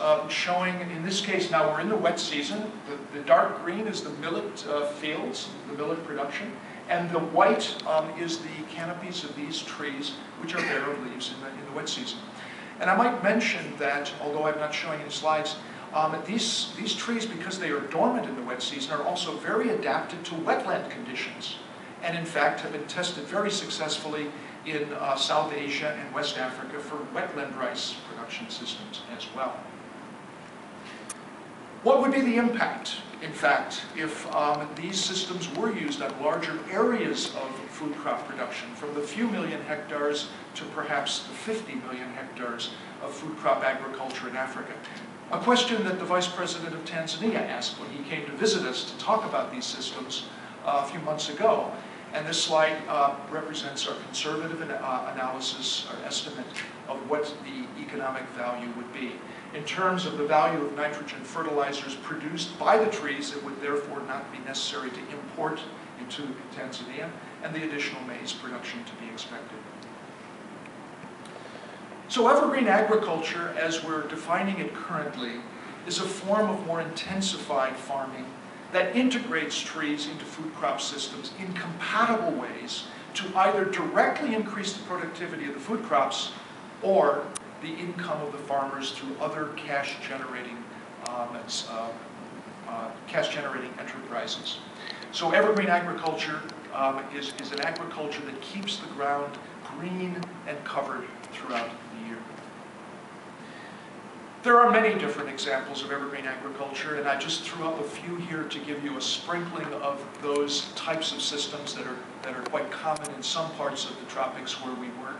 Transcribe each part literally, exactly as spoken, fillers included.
uh, showing, in this case, now we're in the wet season. The, the dark green is the millet uh, fields, the millet production, and the white um, is the canopies of these trees, which are bare of leaves in the, in the wet season. And I might mention that, although I'm not showing any slides, um, these, these trees, because they are dormant in the wet season, are also very adapted to wetland conditions, and in fact have been tested very successfully in uh, South Asia and West Africa for wetland rice production systems as well. What would be the impact, in fact, if um, these systems were used on larger areas of food crop production, from the few million hectares to perhaps the fifty million hectares of food crop agriculture in Africa? A question that the Vice President of Tanzania asked when he came to visit us to talk about these systems uh, a few months ago. And this slide uh, represents our conservative an uh, analysis, our estimate of what the economic value would be. In terms of the value of nitrogen fertilizers produced by the trees, it would therefore not be necessary to import into Tanzania, and the additional maize production to be expected. So evergreen agriculture, as we're defining it currently, is a form of more intensified farming that integrates trees into food crop systems in compatible ways to either directly increase the productivity of the food crops or the income of the farmers through other cash-generating um, uh, uh, cash-generating enterprises. So evergreen agriculture um, is, is an agriculture that keeps the ground green and covered throughout the year. There are many different examples of evergreen agriculture, and I just threw up a few here to give you a sprinkling of those types of systems that are, that are quite common in some parts of the tropics where we work.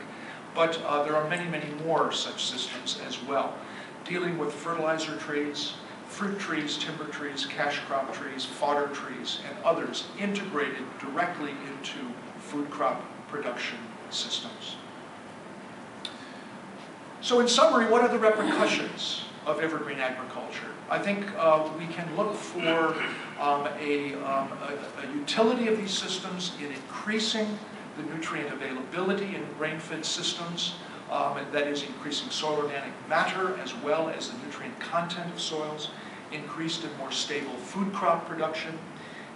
But uh, there are many, many more such systems as well, dealing with fertilizer trees, fruit trees, timber trees, cash crop trees, fodder trees, and others integrated directly into food crop production systems. So in summary, what are the repercussions of evergreen agriculture? I think uh, we can look for um, a, um, a, a utility of these systems in increasing the nutrient availability in rain-fed systems, um, and that is increasing soil organic matter as well as the nutrient content of soils, increased and more stable food crop production,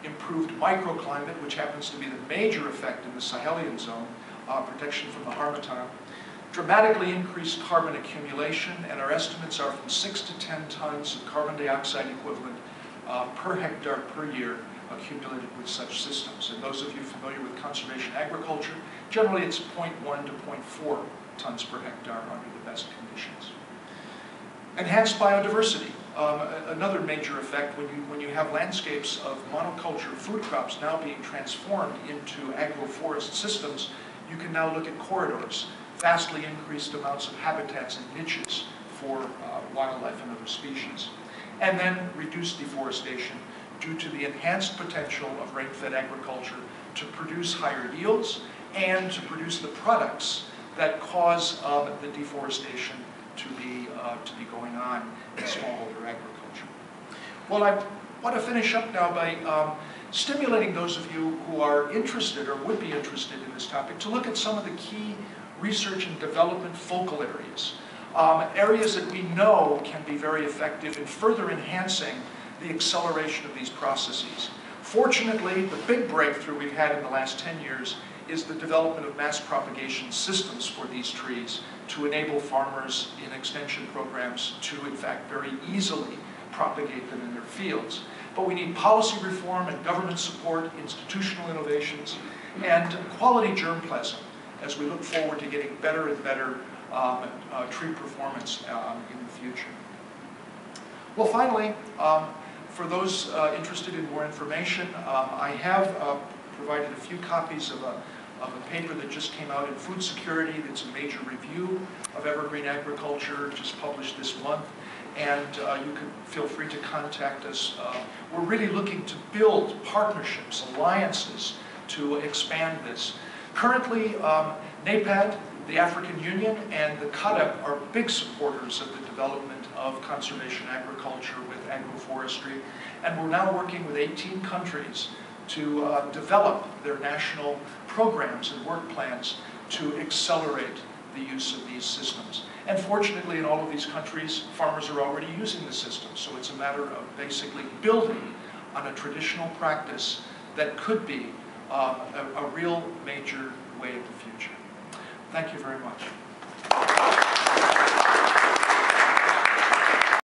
improved microclimate, which happens to be the major effect in the Sahelian zone, uh, protection from the Harmattan, dramatically increased carbon accumulation, and our estimates are from six to ten tons of carbon dioxide equivalent uh, per hectare per year accumulated with such systems. And those of you familiar with conservation agriculture, generally it's zero point one to zero point four tons per hectare under the best conditions. Enhanced biodiversity, um, another major effect when you, when you have landscapes of monoculture food crops now being transformed into agroforest systems, you can now look at corridors, vastly increased amounts of habitats and niches for uh, wildlife and other species. And then reduced deforestation due to the enhanced potential of rain-fed agriculture to produce higher yields and to produce the products that cause um, the deforestation to be, uh, to be going on in smallholder agriculture. Well, I want to finish up now by um, stimulating those of you who are interested or would be interested in this topic to look at some of the key research and development focal areas, um, areas that we know can be very effective in further enhancing the acceleration of these processes. Fortunately, the big breakthrough we've had in the last ten years is the development of mass propagation systems for these trees to enable farmers in extension programs to, in fact, very easily propagate them in their fields. But we need policy reform and government support, institutional innovations, and quality germplasm as we look forward to getting better and better um, uh, tree performance um, in the future. Well, finally, um, for those uh, interested in more information, um, I have uh, provided a few copies of a, of a paper that just came out in Food Security. That's a major review of evergreen agriculture, just published this month. And uh, you can feel free to contact us. Uh, we're really looking to build partnerships, alliances, to expand this. Currently, um, NAPAD, the African Union, and the C A A D P are big supporters of the development of conservation agriculture with agroforestry, and we're now working with eighteen countries to uh, develop their national programs and work plans to accelerate the use of these systems. And fortunately, in all of these countries, farmers are already using the system. So it's a matter of basically building on a traditional practice that could be uh, a, a real major way of the future. Thank you very much.